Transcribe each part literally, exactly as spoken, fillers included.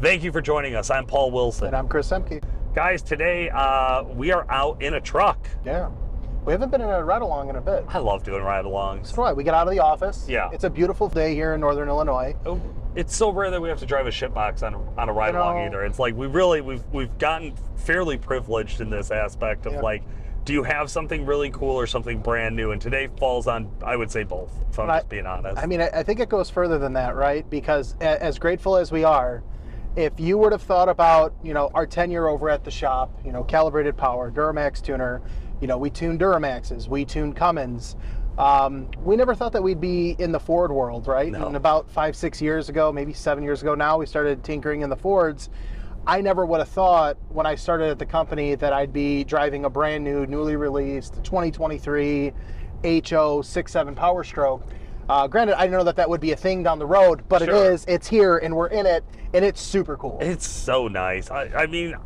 Thank you for joining us. I'm Paul Wilson. And I'm Chris Ehmke. Guys, today uh, we are out in a truck. Yeah. We haven't been in a ride-along in a bit. I love doing ride-alongs. That's right. We get out of the office. Yeah. It's a beautiful day here in Northern Illinois. Oh, it's so rare that we have to drive a shitbox on on a ride-along you know, either. It's like we really we've we've gotten fairly privileged in this aspect of yeah. like, do you have something really cool or something brand new? And today falls on, I would say, both. If I'm I, just being honest. I mean, I think it goes further than that, right? Because as grateful as we are, if you would have thought about, you know, our tenure over at the shop, you know, Calibrated Power, Duramax tuner. You know, we tuned Duramaxes, we tuned Cummins. Um, we never thought that we'd be in the Ford world, right? No. And about five, six years ago, maybe seven years ago now, we started tinkering in the Fords. I never would have thought when I started at the company that I'd be driving a brand new, newly released twenty twenty-three H O sixty-seven Powerstroke. Uh, granted, I know that that would be a thing down the road, but sure. It is, it's here, and we're in it, and it's super cool. It's so nice. I, I mean,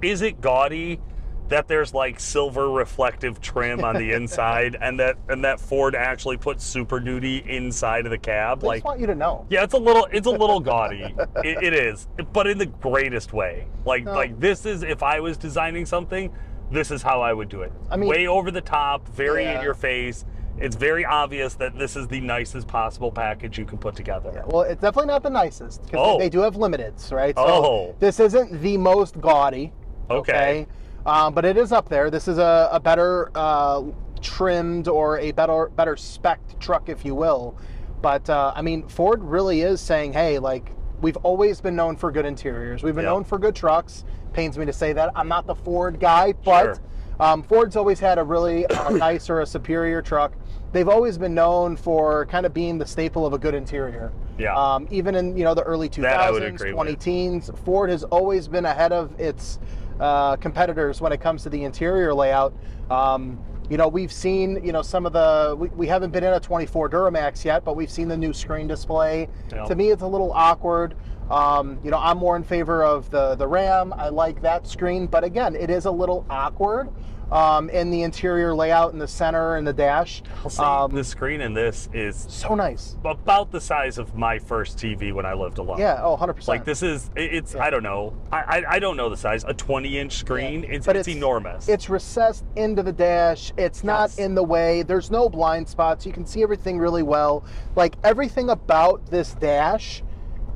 is it gaudy that there's like silver reflective trim on the inside, and that and that Ford actually put Super Duty inside of the cab? I like, just want you to know. Yeah, it's a little it's a little gaudy. It, it is, but in the greatest way. Like no. like this is, if I was designing something, this is how I would do it. I mean, way over the top, very yeah. in your face. It's very obvious that this is the nicest possible package you can put together. Yeah, well, it's definitely not the nicest because oh. they do have limiteds, right? So oh, this isn't the most gaudy. Okay. okay? Um, but it is up there. This is a, a better uh, trimmed or a better better spec'd truck, if you will. But uh, I mean, Ford really is saying, hey, like, we've always been known for good interiors. We've been yep. known for good trucks. Pains me to say that. I'm not the Ford guy, but sure. um, Ford's always had a really a nice or a superior truck. They've always been known for kind of being the staple of a good interior. Yeah. Um, even in, you know, the early two thousands, twenty teens, Ford has always been ahead of its Uh, competitors when it comes to the interior layout. Um, you know, we've seen, you know, some of the, we, we haven't been in a twenty-four Duramax yet, but we've seen the new screen display. Yep. To me, it's a little awkward. Um, you know, I'm more in favor of the, the Ram. I like that screen, but again, it is a little awkward um, in the interior layout in the center and the dash. Um, the screen in this is so nice. About the size of my first T V when I lived alone. Yeah, oh, one hundred percent. Like this is, it's, yeah. I don't know. I, I I don't know the size. A twenty inch screen, yeah. it's, but it's, it's enormous. It's recessed into the dash. It's not yes. in the way. There's no blind spots. You can see everything really well. Like everything about this dash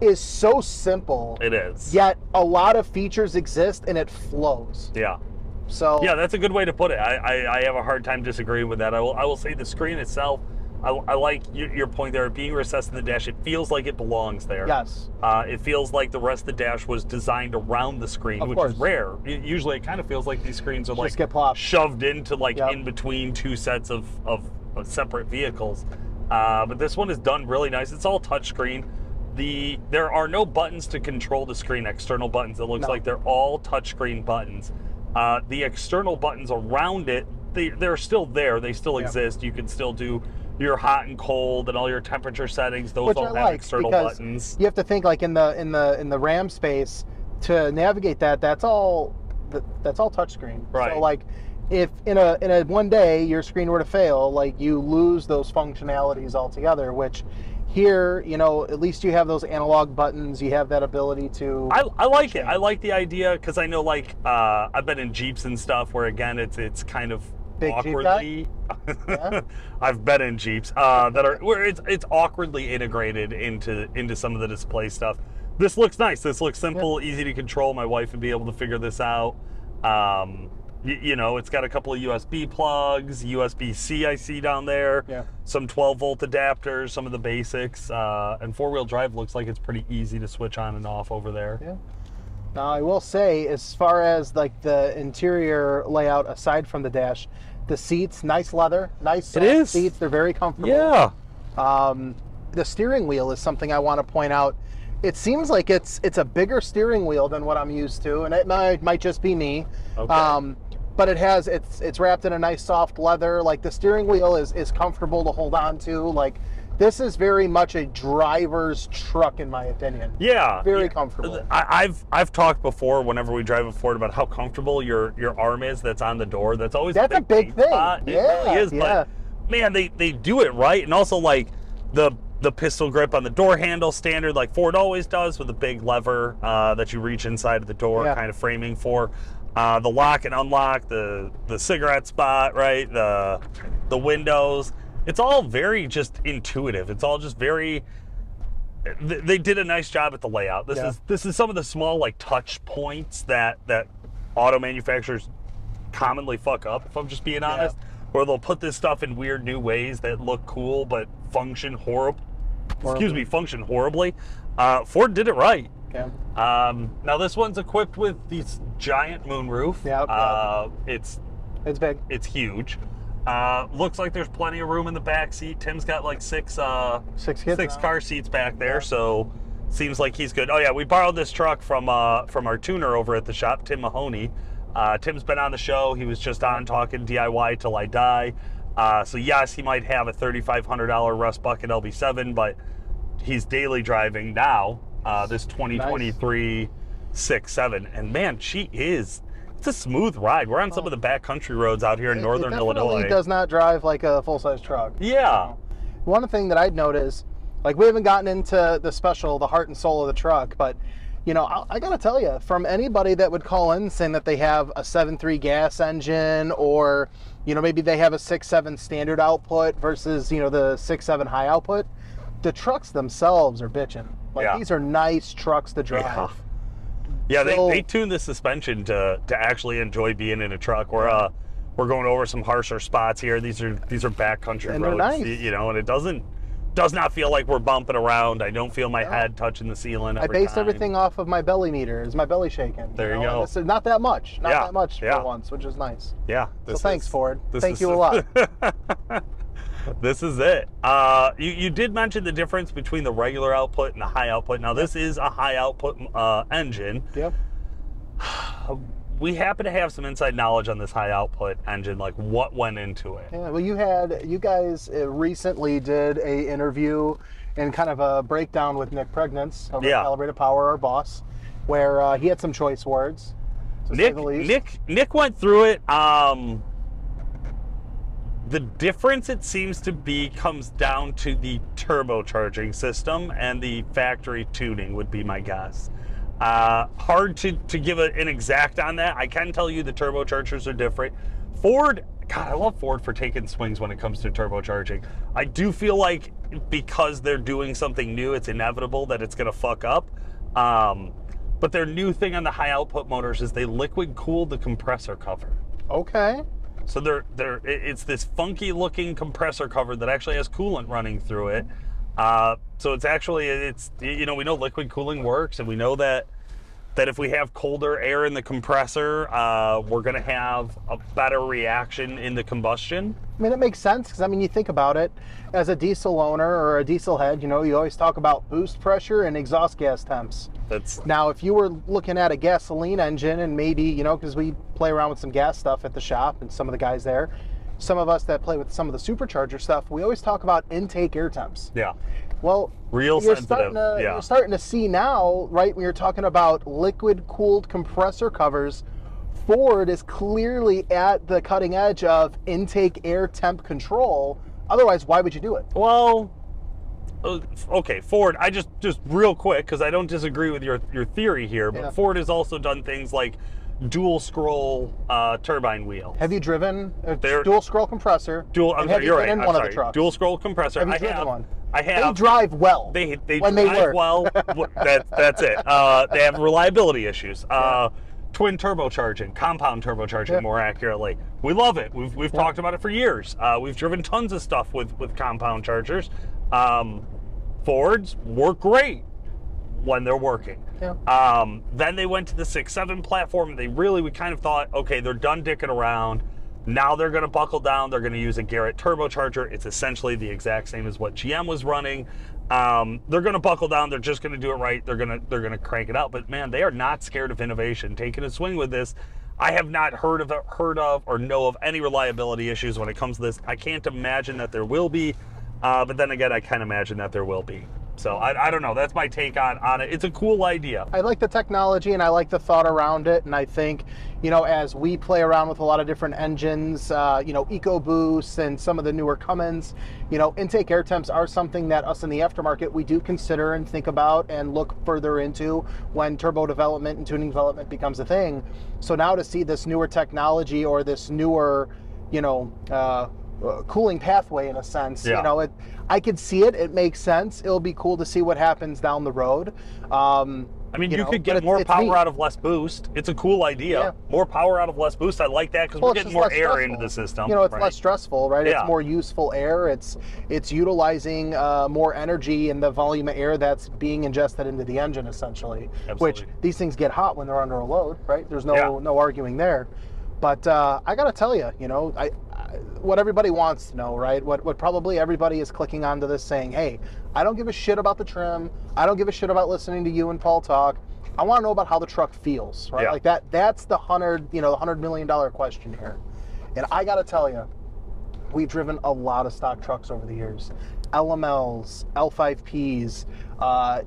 is so simple. It is. Yet a lot of features exist and it flows. Yeah. So yeah, that's a good way to put it. I, I, I have a hard time disagreeing with that. I will I will say the screen itself, I, I like your, your point there, being recessed in the dash. It feels like it belongs there. Yes. Uh, it feels like the rest of the dash was designed around the screen, of which course. Is rare. It, usually it kind of feels like these screens are just like get shoved into like yep. in between two sets of, of, of separate vehicles. Uh, but this one is done really nice. It's all touchscreen. The there are no buttons to control the screen, external buttons. It looks no. like they're all touchscreen buttons. Uh, the external buttons around it, they, they're still there. They still yeah. exist. You can still do your hot and cold and all your temperature settings. Those Which all I have like external buttons. You have to think like in the in the in the Ram space to navigate that. That's all. That's all touchscreen. Right. So like, if in a in a one day your screen were to fail, like you lose those functionalities altogether. Which here, you know, at least you have those analog buttons. You have that ability to. I, I like change. it. I like the idea because I know, like, uh, I've been in Jeeps and stuff where, again, it's it's kind of Big awkwardly. yeah. I've been in Jeeps uh, that are where it's it's awkwardly integrated into into some of the display stuff. This looks nice. This looks simple, yeah. easy to control. My wife would be able to figure this out. Um, You, you know, it's got a couple of U S B plugs, U S B C I see down there, yeah. some twelve volt adapters, some of the basics, uh, and four-wheel drive looks like it's pretty easy to switch on and off over there. Yeah. Now, I will say, as far as like the interior layout aside from the dash, the seats, nice leather, nice soft seats, they're very comfortable. Yeah. Um, the steering wheel is something I want to point out. It seems like it's it's a bigger steering wheel than what I'm used to, and it might, might just be me. Okay. Um, but it has it's it's wrapped in a nice soft leather. Like the steering wheel is is comfortable to hold on to. Like this is very much a driver's truck in my opinion. Yeah, very yeah. comfortable. I, I've I've talked before whenever we drive a Ford about how comfortable your your arm is that's on the door. That's always that's a big, a big thing. Spot. Yeah, it really is. Yeah. But man, they they do it right, and also like the the pistol grip on the door handle standard like Ford always does, with a big lever uh, that you reach inside of the door, yeah. kind of framing for. Uh, the lock and unlock, the the cigarette spot, right? The the windows. It's all very just intuitive. It's all just very. They, they did a nice job at the layout. This yeah. is this is some of the small like touch points that that auto manufacturers commonly fuck up. If I'm just being honest, yeah. where they'll put this stuff in weird new ways that look cool but function horrible. Excuse me, function horribly. Uh, Ford did it right. Yeah. Um, now this one's equipped with this giant moonroof. Yeah. Uh, it's it's big. It's huge. Uh, looks like there's plenty of room in the back seat. Tim's got like six uh, six, kids six car seats back there, yeah. so seems like he's good. Oh yeah, we borrowed this truck from uh, from our tuner over at the shop, Tim Mahoney. Uh, Tim's been on the show. He was just on talking D I Y till I die. Uh, so yes, he might have a thirty-five hundred dollar Rust Bucket L B seven, but he's daily driving now. Uh, this twenty twenty-three six seven, and man, she is, it's a smooth ride. We're on some oh. of the back country roads out here in it, northern it Illinois. It does not drive like a full-size truck. Yeah. You know? One thing that I'd noticed, like we haven't gotten into the special, the heart and soul of the truck, but you know, I, I gotta tell you, from anybody that would call in saying that they have a seven three gas engine, or you know, maybe they have a six seven standard output versus, you know, the six seven high output, the trucks themselves are bitching. Like yeah. these are nice trucks to drive. Yeah, yeah so, they, they tune the suspension to to actually enjoy being in a truck. We're uh, we're going over some harsher spots here. These are these are backcountry roads, nice. you know, and it doesn't does not feel like we're bumping around. I don't feel my yeah. head touching the ceiling. Every I base time. everything off of my belly meter. Is my belly shaking? There you, you know? go. Is not that much. Not yeah. that much yeah. for once, which is nice. Yeah. So thanks, is, Ford. Thank you a lot. This is it. Uh, you, you did mention the difference between the regular output and the high output. Now, this is a high output uh, engine. Yep. We happen to have some inside knowledge on this high output engine, like what went into it. Yeah, well, you had, you guys recently did a interview and kind of a breakdown with Nick Pregnance over yeah. at Calibrated Power, our boss, where uh, he had some choice words, to Nick, say the least. Nick, Nick went through it. Um, The difference, it seems to be, comes down to the turbocharging system and the factory tuning would be my guess. Uh, hard to, to give a, an exact on that. I can tell you the turbochargers are different. Ford, God, I love Ford for taking swings when it comes to turbocharging. I do feel like because they're doing something new, it's inevitable that it's going to fuck up. Um, but their new thing on the high output motors is they liquid cooled the compressor cover. Okay. So they're, they're, it's this funky looking compressor cover that actually has coolant running through it. Uh, so it's actually, it's, you know, we know liquid cooling works, and we know that, that if we have colder air in the compressor, uh, we're going to have a better reaction in the combustion. I mean, it makes sense because, I mean, you think about it as a diesel owner or a diesel head, you know, you always talk about boost pressure and exhaust gas temps. That's... Now, if you were looking at a gasoline engine, and maybe, you know, because we play around with some gas stuff at the shop and some of the guys there, some of us that play with some of the supercharger stuff, we always talk about intake air temps. Yeah. Well, real you're sensitive. Starting to, yeah. You're starting to see now, right, when you're talking about liquid-cooled compressor covers, Ford is clearly at the cutting edge of intake air temp control. Otherwise, why would you do it? Well, okay, Ford, I just, just real quick, because I don't disagree with your, your theory here, but yeah. Ford has also done things like dual scroll uh, turbine wheel. Have you driven a They're, dual scroll compressor? Dual, I'm sorry, you're right. In I'm one sorry. Of the trucks? Dual scroll compressor. Have you I driven have, one? I have. They drive well. They they when drive they well. that, that's it. Uh, they have reliability issues. Uh, yeah. Twin turbocharging, compound turbocharging, yeah. more accurately. We love it. We've we've yeah. talked about it for years. Uh, we've driven tons of stuff with with compound chargers. Um, Fords work great when they're working. Yeah. Um, then they went to the six seven platform, and they really, we kind of thought, okay, they're done dicking around. Now they're going to buckle down. They're going to use a Garrett turbocharger. It's essentially the exact same as what G M was running. Um, they're going to buckle down. They're just going to do it right. They're going to they're going to crank it out. But man, they are not scared of innovation. Taking a swing with this, I have not heard of heard of or know of any reliability issues when it comes to this. I can't imagine that there will be. Uh, but then again, I can imagine that there will be. So I, I don't know. That's my take on, on it. It's a cool idea. I like the technology and I like the thought around it. And I think, you know, as we play around with a lot of different engines, uh, you know, EcoBoost and some of the newer Cummins, you know, intake air temps are something that us in the aftermarket, we do consider and think about and look further into when turbo development and tuning development becomes a thing. So now to see this newer technology or this newer, you know, uh, cooling pathway in a sense, yeah. you know, it, I could see it, it makes sense. It'll be cool to see what happens down the road. Um, I mean, you, you know, could get it's, more it's power neat. out of less boost. It's a cool idea. Yeah. More power out of less boost. I like that because well, we're getting more air stressful. into the system. You know, it's right? less stressful, right? Yeah. It's more useful air. It's it's utilizing uh, more energy in the volume of air that's being ingested into the engine, essentially. Absolutely. Which these things get hot when they're under a load, right? There's no yeah. no arguing there. But uh, I gotta tell you, you know, I, I, what everybody wants to know, right? What what probably everybody is clicking onto this saying, hey, I don't give a shit about the trim. I don't give a shit about listening to you and Paul talk. I wanna know about how the truck feels, right? Yeah. Like that, that's the hundred, you know, the hundred million dollar question here. And I gotta tell you, we've driven a lot of stock trucks over the years. L M Ls, L five Ps, uh,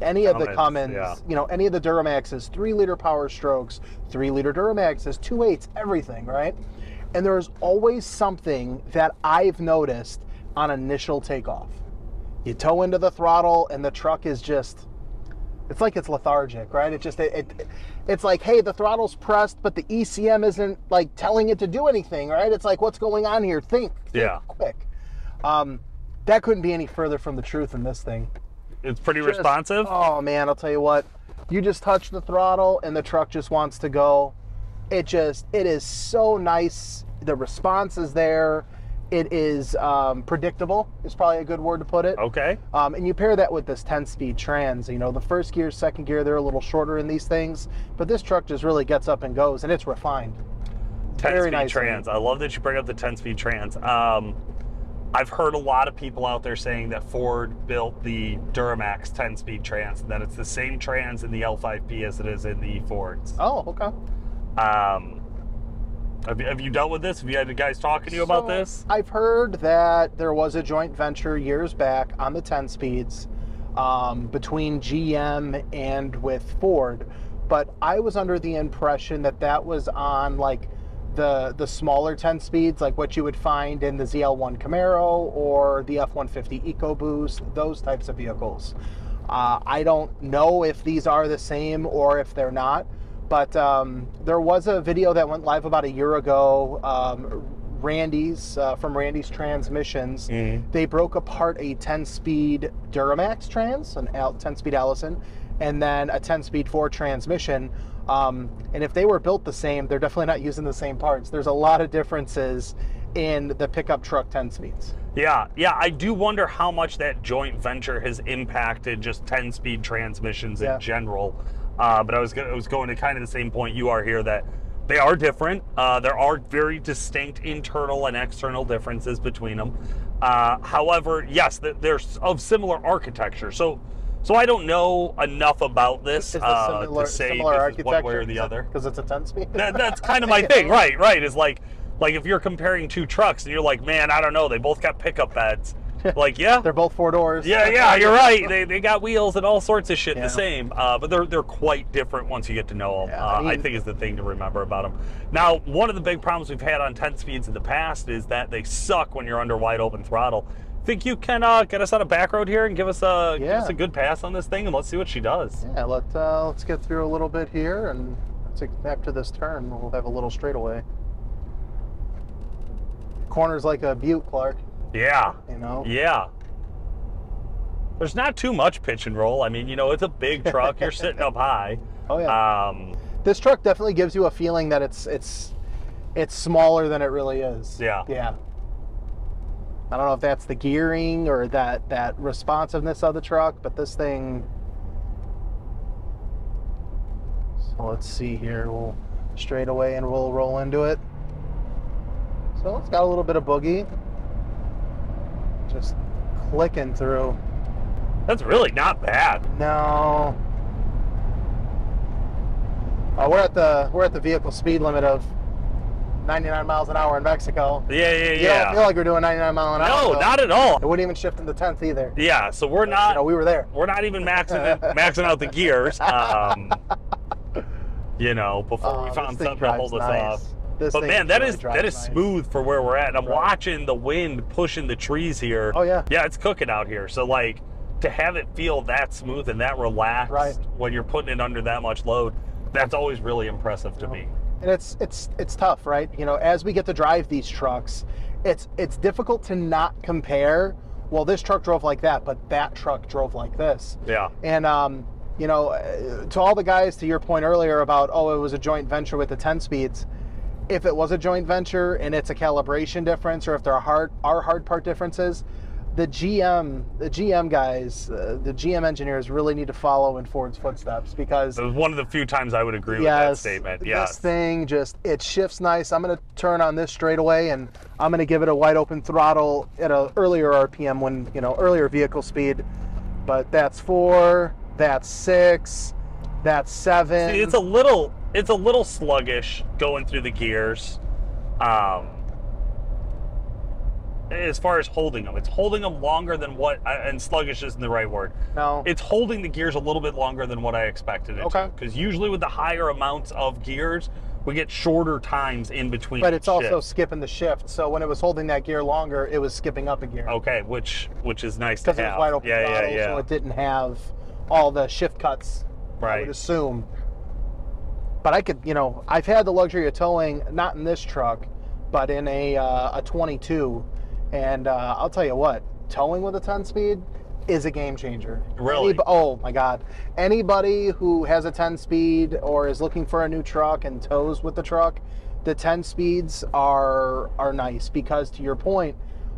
any of Cummins, the Cummins, yeah. you know, any of the Duramaxes, three liter power strokes, three liter Duramaxes, two eights, everything, right? And there's always something that I've noticed on initial takeoff. You tow into the throttle and the truck is just, it's like it's lethargic, right? It just, it, it it's like, hey, the throttle's pressed, but the E C M isn't like telling it to do anything, right? It's like, what's going on here? Think, think yeah. quick. Um, That couldn't be any further from the truth in this thing. It's pretty just, responsive. Oh man, I'll tell you what. You just touch the throttle and the truck just wants to go. It just, it is so nice. The response is there. It is um, predictable is probably a good word to put it. Okay. Um, and you pair that with this ten speed trans, you know, the first gear, second gear, they're a little shorter in these things, but this truck just really gets up and goes and it's refined. ten speed trans. I love that you bring up the ten speed trans. Um, I've heard a lot of people out there saying that Ford built the Duramax ten speed trans and that it's the same trans in the L five P as it is in the Fords. Oh, okay. Um, have, have you dealt with this? Have you had guys talking to you so about this? I've heard that there was a joint venture years back on the ten speeds um, between G M and with Ford, but I was under the impression that that was on like the the smaller ten speeds, like what you would find in the Z L one Camaro or the F one fifty EcoBoost, those types of vehicles. Uh, I don't know if these are the same or if they're not, but um, there was a video that went live about a year ago, um, Randy's, uh, from Randy's Transmissions. Mm-hmm. They broke apart a ten speed Duramax trans, an ten speed Allison, and then a ten speed Ford transmission. Um, and if they were built the same, they're definitely not using the same parts. There's a lot of differences in the pickup truck ten speeds. Yeah, yeah, I do wonder how much that joint venture has impacted just ten speed transmissions yeah. in general. Uh, but I was, I was going to kind of the same point you are here, that they are different. Uh, there are very distinct internal and external differences between them. Uh, however, yes, they're of similar architecture. So. So I don't know enough about this uh, similar, to say this is one way or the other. Because it's a ten speed. that, that's kind of my thing, right? Right? It's like, like if you're comparing two trucks and you're like, man, I don't know, they both got pickup beds. Like, yeah, they're both four doors. Yeah, yeah, you're right. They they got wheels and all sorts of shit yeah. the same, uh, but they're they're quite different once you get to know them. Yeah, uh, I, mean, I think is the thing to remember about them. Now, one of the big problems we've had on ten speeds in the past is that they suck when you're under wide open throttle. Think you can uh, get us on a back road here and give us a yeah. give us a good pass on this thing, and let's see what she does. Yeah, let uh, let's get through a little bit here, and after this turn, we'll have a little straightaway. Corner's like a butte, Clark. Yeah. You know. Yeah. There's not too much pitch and roll. I mean, you know, it's a big truck. You're sitting up high. Oh yeah. Um, this truck definitely gives you a feeling that it's it's it's smaller than it really is. Yeah. Yeah. I don't know if that's the gearing or that, that responsiveness of the truck, but this thing. So let's see here. We'll straight away and we'll roll into it. So it's got a little bit of boogie. Just clicking through. That's really not bad. No. Oh, we're at the we're at the vehicle speed limit of ninety-nine miles an hour in Mexico. Yeah, yeah, you yeah. don't feel like we're doing ninety-nine mile an hour. No, so not at all. It wouldn't even shift into tenth either. Yeah, so we're not. You know, we were there. We're not even maxing it, maxing out the gears. Um, you know, before uh, we found something to hold us nice. off. This but man, that really is that is nice. smooth for where we're at. And I'm right. watching the wind pushing the trees here. Oh yeah, yeah, it's cooking out here. So like, to have it feel that smooth and that relaxed right. when you're putting it under that much load, that's always really impressive you to know. me. And it's it's it's tough, right? You know, as we get to drive these trucks, it's it's difficult to not compare. Well, this truck drove like that, but that truck drove like this. Yeah. And um, you know, to all the guys, to your point earlier about oh, it was a joint venture with the ten speeds. If it was a joint venture and it's a calibration difference, or if there are hard are hard part differences, the G M the G M guys, uh, the G M engineers really need to follow in Ford's footsteps, because that was one of the few times I would agree yes, with that statement. Yes, this thing just it shifts nice. I'm going to turn on this straightaway, and I'm going to give it a wide open throttle at an earlier R P M when you know earlier vehicle speed. But that's four, that's six, that's seven. See, it's a little. It's a little sluggish going through the gears. Um, as far as holding them, it's holding them longer than what, and sluggish isn't the right word. No. It's holding the gears a little bit longer than what I expected it okay. to. Because usually with the higher amounts of gears, we get shorter times in between. But it's shifts. also skipping the shift. So when it was holding that gear longer, it was skipping up a gear. Okay, which which is nice to have. Because it was wide open yeah, throttle, yeah, yeah. so it didn't have all the shift cuts, right. I would assume. But I could, you know, I've had the luxury of towing, not in this truck, but in a uh, a twenty-two, and uh, I'll tell you what, towing with a ten-speed is a game changer. Really? Any, oh my God! Anybody who has a ten-speed or is looking for a new truck and tows with the truck, the ten-speeds are are nice because, to your point,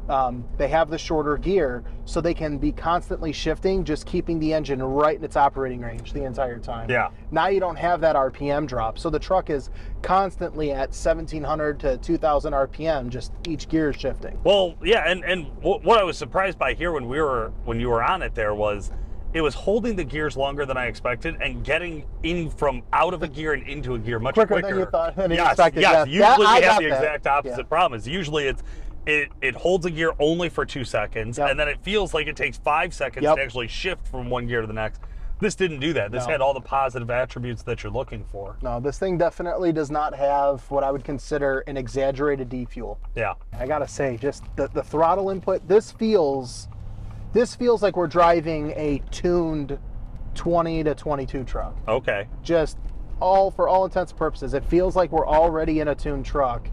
um, they have the shorter gear, so they can be constantly shifting, just keeping the engine right in its operating range the entire time. Yeah. Now you don't have that R P M drop, so the truck is constantly at seventeen hundred to two thousand R P M, just each gear is shifting. Well, yeah, and and what I was surprised by here when we were when you were on it there was, it was holding the gears longer than I expected and getting in from out of a gear and into a gear much quicker. Quicker than you thought than yes, expected. Yes, yes. Usually that, we have the that. exact opposite yeah. problem. Is usually it's It, it holds a gear only for two seconds, yep. and then it feels like it takes five seconds yep. to actually shift from one gear to the next. This didn't do that. This no. had all the positive attributes that you're looking for. No, this thing definitely does not have what I would consider an exaggerated defuel. Yeah. I gotta say, just the, the throttle input, this feels, this feels like we're driving a tuned twenty to twenty-two truck. Okay. Just all, for all intents and purposes, it feels like we're already in a tuned truck.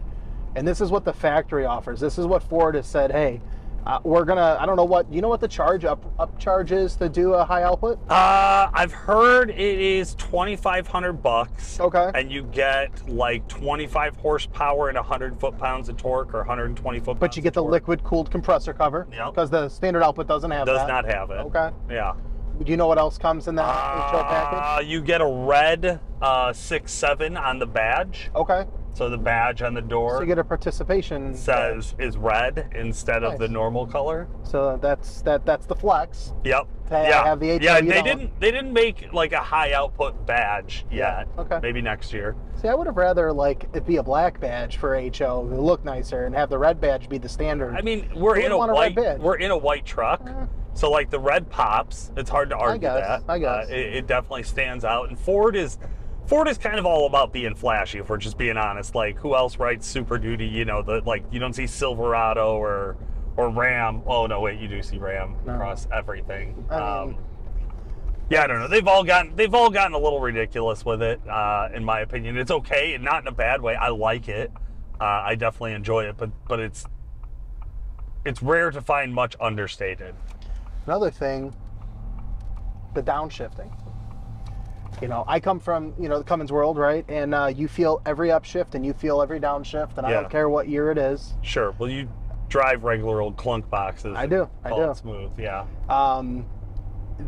And this is what the factory offers. This is what Ford has said, hey, uh, we're gonna, I don't know what, you know what the charge up, up charge is to do a high output? Uh, I've heard it is twenty-five hundred bucks. Okay. And you get like twenty-five horsepower and one hundred foot-pounds of torque, or one hundred twenty foot-pounds. But you get the liquid-cooled compressor cover, because yep. the standard output doesn't have Does that. Does not have it. Okay. Yeah. Do you know what else comes in that uh, H O package? You get a red uh, six seven on the badge. Okay. So the badge on the door, so you get a participation says badge. is red instead nice. of the normal color. So that's that. That's the flex. Yep. Hey, yeah. I have the H O, yeah. They don't. didn't. They didn't make like a high output badge yet. Yeah. Okay. Maybe next year. See, I would have rather like it be a black badge for H O, look nicer, and have the red badge be the standard. I mean, we're in a white. A we're in a white truck, uh, so like the red pops. It's hard to argue I guess, that. I guess. Uh, it, it definitely stands out, and Ford is. Ford is kind of all about being flashy, if we're just being honest. Like, who else rides Super Duty? You know, the, like, you don't see Silverado or or Ram. Oh, no, wait, you do see Ram no. across everything. I mean, um, yeah, I don't know. They've all gotten they've all gotten a little ridiculous with it, uh, in my opinion. It's okay, and not in a bad way. I like it. Uh, I definitely enjoy it, but but it's it's rare to find much understated. Another thing, the downshifting. You know, I come from, you know, the Cummins world, right? And uh, you feel every upshift and you feel every downshift, and yeah. I don't care what year it is. Sure. Well, you drive regular old clunk boxes. I do. I do. Smooth, yeah. Um,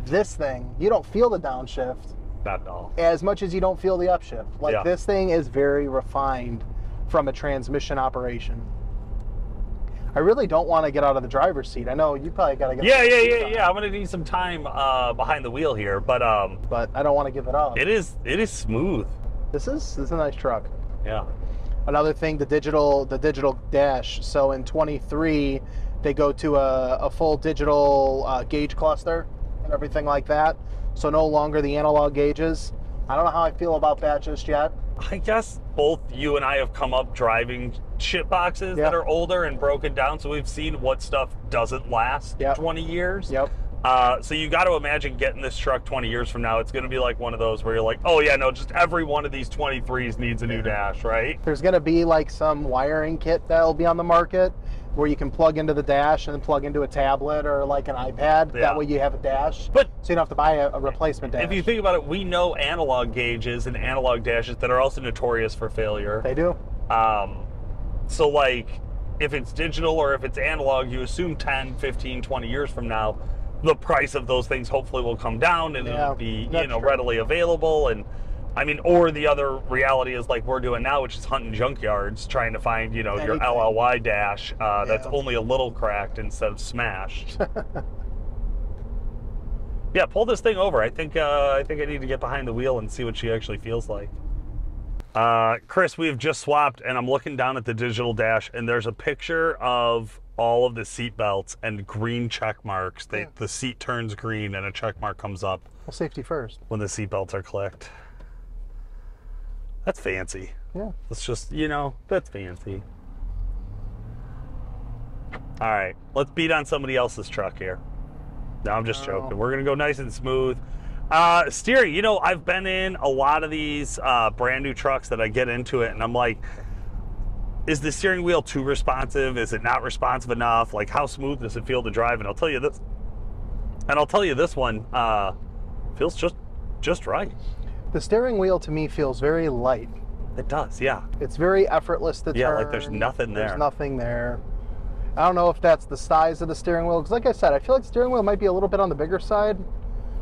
this thing, you don't feel the downshift. Not at all. As much as you don't feel the upshift. Like, yeah. this thing is very refined from a transmission operation. I really don't want to get out of the driver's seat. I know you probably got to get. Yeah, yeah, yeah, yeah. I'm gonna need some time uh, behind the wheel here, but um. But I don't want to give it up. It is, it is smooth. This is, this is a nice truck. Yeah. Another thing, the digital the digital dash. So in twenty-three, they go to a, a full digital uh, gauge cluster and everything like that. So no longer the analog gauges. I don't know how I feel about that just yet. I guess both you and I have come up driving shit boxes yep. that are older and broken down, so we've seen what stuff doesn't last yep. twenty years. Yep. Uh, so you got to imagine getting this truck twenty years from now, it's going to be like one of those where you're like, oh yeah, no, just every one of these twenty-threes needs a new dash, right? There's going to be like some wiring kit that'll be on the market where you can plug into the dash and then plug into a tablet or like an iPad. Yeah. That way you have a dash, but so you don't have to buy a, a replacement dash. If you think about it, we know analog gauges and analog dashes that are also notorious for failure. They do. Um, so like if it's digital or if it's analog, you assume ten, fifteen, twenty years from now, the price of those things hopefully will come down and yeah, it'll be, you know, true. readily available. And I mean, or the other reality is like we're doing now, which is hunting junkyards, trying to find, you know, Anything. your L L Y dash uh, yeah. that's only a little cracked instead of smashed. Yeah, pull this thing over. I think uh, I think I need to get behind the wheel and see what she actually feels like. Uh, Chris, we've just swapped, and I'm looking down at the digital dash, and there's a picture of all of the seat belts and green check marks. They, yeah. The seat turns green and a check mark comes up. Well, safety first. When the seat belts are clicked. That's fancy. Yeah. Let's just, you know, that's fancy. All right, let's beat on somebody else's truck here. No, I'm just oh. joking. We're going to go nice and smooth. Uh, steering, you know, I've been in a lot of these uh, brand new trucks that I get into it and I'm like, is the steering wheel too responsive? Is it not responsive enough? Like, how smooth does it feel to drive? And I'll tell you this, and I'll tell you this one uh, feels just just right. The steering wheel to me feels very light. It does, yeah. It's very effortless to yeah, turn. Yeah, like there's nothing there. There's nothing there. I don't know if that's the size of the steering wheel, because like I said, I feel like the steering wheel might be a little bit on the bigger side.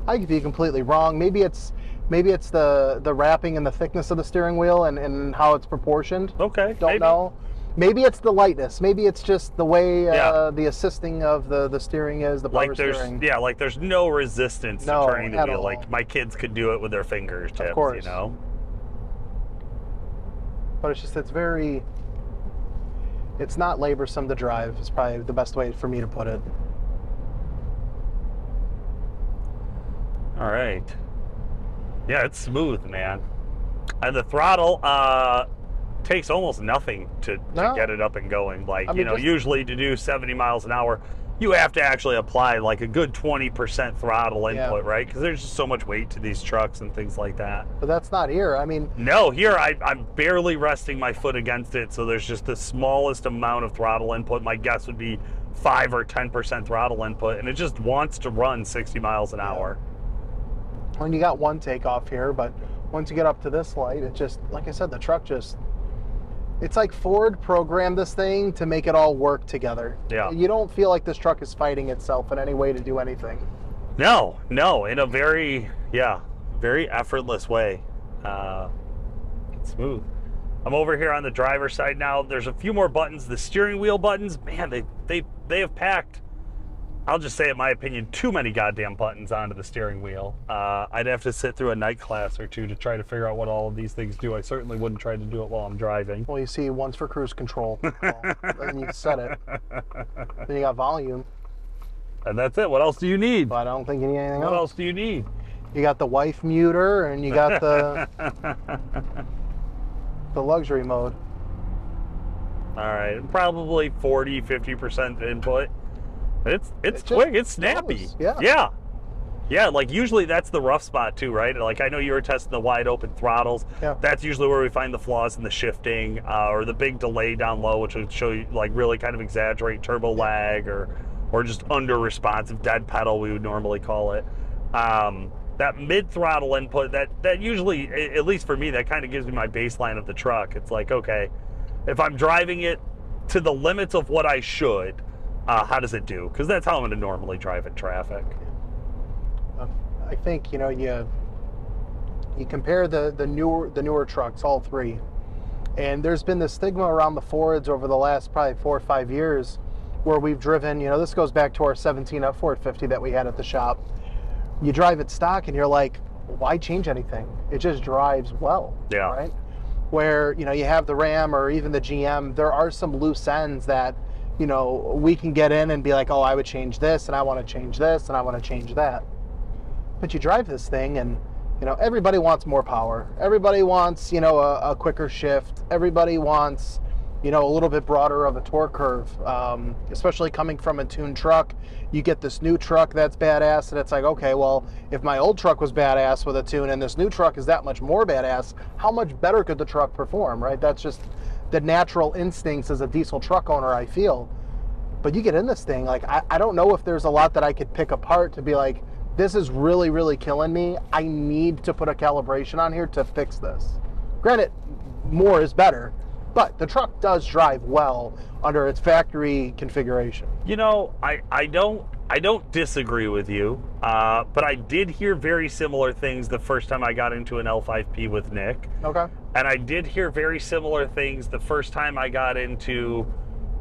I could be completely wrong. Maybe it's Maybe it's the, the wrapping and the thickness of the steering wheel and, and how it's proportioned. Okay. Don't maybe. know. Maybe it's the lightness. Maybe it's just the way uh, yeah. the assisting of the, the steering is, the power like steering. Yeah, like there's no resistance no, to turning the wheel. All. Like my kids could do it with their fingertips, of course. You know? But it's just, it's very, it's not laborsome to drive is probably the best way for me to put it. All right. Yeah, it's smooth, man. And the throttle uh, takes almost nothing to, to no. get it up and going. Like, I mean, you know, just... usually to do seventy miles an hour, you have to actually apply like a good twenty percent throttle input, yeah. right? Because there's just so much weight to these trucks and things like that. But that's not here, I mean. No, here I, I'm barely resting my foot against it. So there's just the smallest amount of throttle input. My guess would be five or ten percent throttle input. And it just wants to run sixty miles an hour. And you got one takeoff here, but once you get up to this light, it just, like I said, the truck just, it's like Ford programmed this thing to make it all work together. Yeah. You don't feel like this truck is fighting itself in any way to do anything. No, no, in a very, yeah, very effortless way. Uh, it's smooth. I'm over here on the driver's side now. There's a few more buttons. The steering wheel buttons, man, they, they, they have packed. I'll just say, in my opinion, too many goddamn buttons onto the steering wheel. Uh, I'd have to sit through a night class or two to try to figure out what all of these things do. I certainly wouldn't try to do it while I'm driving. Well, you see, one's for cruise control, well, and you set it. Then you got volume. And that's it. What else do you need? Well, I don't think you need anything else. What else do you need? You got the wife muter, and you got the, the luxury mode. All right, probably forty, fifty percent input. It's it's it quick, it's snappy. Goes, yeah. yeah. Yeah, like usually that's the rough spot too, right? Like I know you were testing the wide open throttles. Yeah. That's usually where we find the flaws in the shifting uh, or the big delay down low, which would show you like really kind of exaggerate turbo lag or or just under responsive dead pedal we would normally call it. Um, that mid throttle input, that, that usually, at least for me, that kind of gives me my baseline of the truck. It's like, okay, if I'm driving it to the limits of what I should, Uh, how does it do? Because that's how I'm going to normally drive in traffic. Um, I think, you know, you you compare the the newer the newer trucks, all three, and there's been this stigma around the Fords over the last probably four or five years, where we've driven. You know, this goes back to our seventeen F Ford fifty that we had at the shop. You drive it stock, and you're like, why change anything? It just drives well. Yeah. Right. where, you know, you have the Ram or even the G M, there are some loose ends that, you know, we can get in and be like, oh, I would change this, and I want to change this, and I want to change that. But you drive this thing and, you know, everybody wants more power. Everybody wants, you know, a, a quicker shift. Everybody wants, you know, a little bit broader of a torque curve, um, especially coming from a tuned truck. You get this new truck that's badass, and it's like, okay, well, if my old truck was badass with a tune and this new truck is that much more badass, how much better could the truck perform, right? That's just the natural instincts as a diesel truck owner, I feel. But you get in this thing, like, I, I don't know if there's a lot that I could pick apart to be like, this is really, really killing me. I need to put a calibration on here to fix this. Granted, more is better, but the truck does drive well under its factory configuration. You know, I, I don't I don't disagree with you, uh, but I did hear very similar things the first time I got into an L five P with Nick. Okay. And I did hear very similar things the first time I got into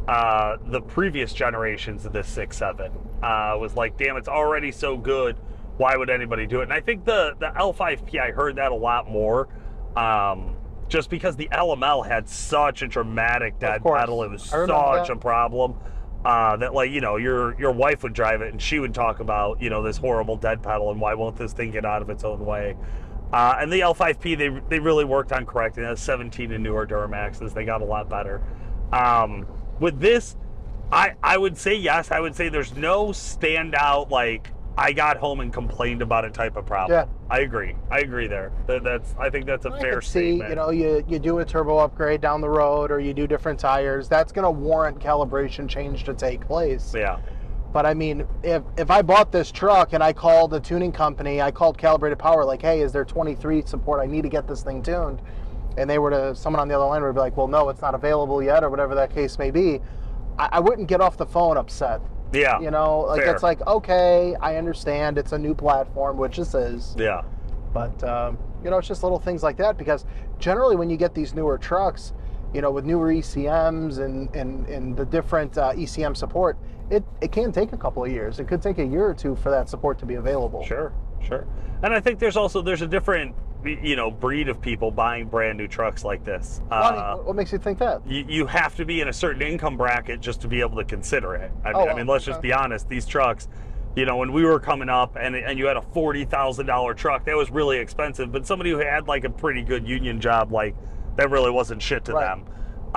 uh, the previous generations of this six seven. Uh, was like, damn, it's already so good. Why would anybody do it? And I think the, the L five P, I heard that a lot more. Um, just because the L M L had such a dramatic dead pedal, it was such a problem uh, that, like, you know, your your wife would drive it and she would talk about, you know, this horrible dead pedal and why won't this thing get out of its own way? Uh, and the L five P, they they really worked on correcting that. seventeen and newer Duramaxes, they got a lot better. Um, with this, I I would say yes. I would say there's no standout like, I got home and complained about a type of problem. Yeah. I agree. I agree there. That, that's. I think that's a I fair statement. See, you know, you, you do a turbo upgrade down the road or you do different tires. That's going to warrant calibration change to take place. Yeah. But, I mean, if, if I bought this truck and I called the tuning company, I called Calibrated Power, like, hey, is there twenty-three support? I need to get this thing tuned. And they were to, someone on the other line would be like, well, no, it's not available yet or whatever that case may be. I, I wouldn't get off the phone upset. Yeah, you know, like fair. It's like, okay, I understand it's a new platform, which this is. Yeah, but um, you know, it's just little things like that, because generally when you get these newer trucks, you know, with newer E C Ms and and, and the different uh, E C M support, it it can take a couple of years. It could take a year or two for that support to be available. Sure, sure. And I think there's also there's a different, you know, breed of people buying brand new trucks like this. Uh, what makes you think that? You, you have to be in a certain income bracket just to be able to consider it. I mean, oh, well, I mean let's okay. just be honest. These trucks, you know, when we were coming up and, and you had a forty thousand dollar truck, that was really expensive. But somebody who had like a pretty good union job, like, that really wasn't shit to right. them.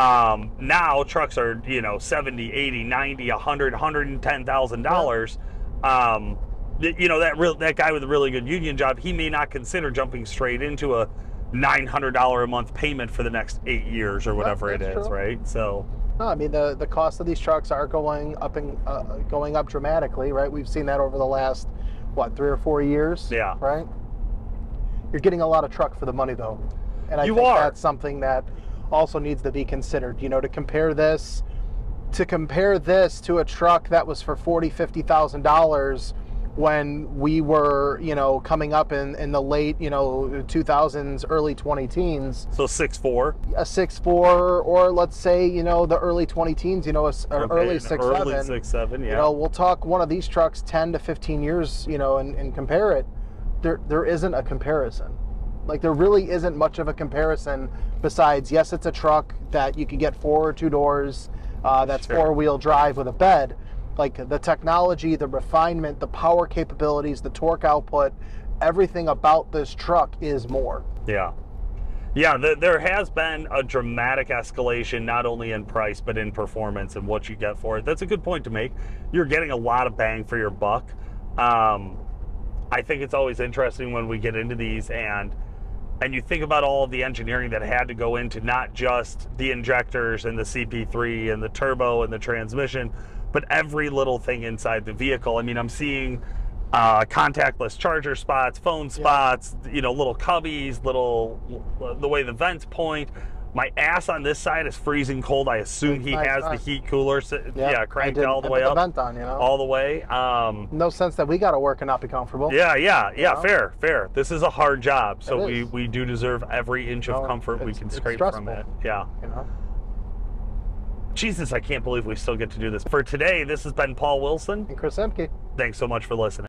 Um, now trucks are, you know, seventy, eighty, ninety, a hundred, a hundred ten thousand dollars. Yeah. Um, You know, that real that guy with a really good union job, he may not consider jumping straight into a nine hundred dollar a month payment for the next eight years or whatever it is, right? So, no, I mean the the cost of these trucks are going up and uh, going up dramatically, right? We've seen that over the last what three or four years, yeah, right? You're getting a lot of truck for the money though, and I think that's something that also needs to be considered. You know, to compare this, to compare this to a truck that was for forty, fifty thousand dollars. When we were, you know, coming up in, in the late, you know, two thousands, early twenty teens. So six four. A six four, or let's say, you know, the early twenty teens, you know, a, or okay, early six seven. Early six seven, yeah. You know, we'll talk one of these trucks ten to fifteen years, you know, and, and compare it. There, there isn't a comparison. Like, there really isn't much of a comparison besides, yes, it's a truck that you can get four or two doors, uh, that's sure. four-wheel drive with a bed. Like, the technology, the refinement, the power capabilities, the torque output, everything about this truck is more. Yeah. Yeah, the, there has been a dramatic escalation, not only in price, but in performance and what you get for it. That's a good point to make. You're getting a lot of bang for your buck. Um, I think it's always interesting when we get into these and and you think about all of the engineering that had to go into not just the injectors and the C P three and the turbo and the transmission, but every little thing inside the vehicle. I mean, I'm seeing uh, contactless charger spots, phone spots, yeah. you know, little cubbies, little, the way the vents point. My ass on this side is freezing cold. I assume it's he nice, has nice. the heat cooler, so, yep. yeah, cranked it all the I way put up. The vent on, you know? All the way. Um, no sense that we got to work and not be comfortable. Yeah, yeah, yeah, know? fair, fair. This is a hard job, so we, we do deserve every inch you know, of comfort we can scrape from it. Yeah. You know? Jesus, I can't believe we still get to do this. For today, this has been Paul Wilson. And Chris Ehmke. Thanks so much for listening.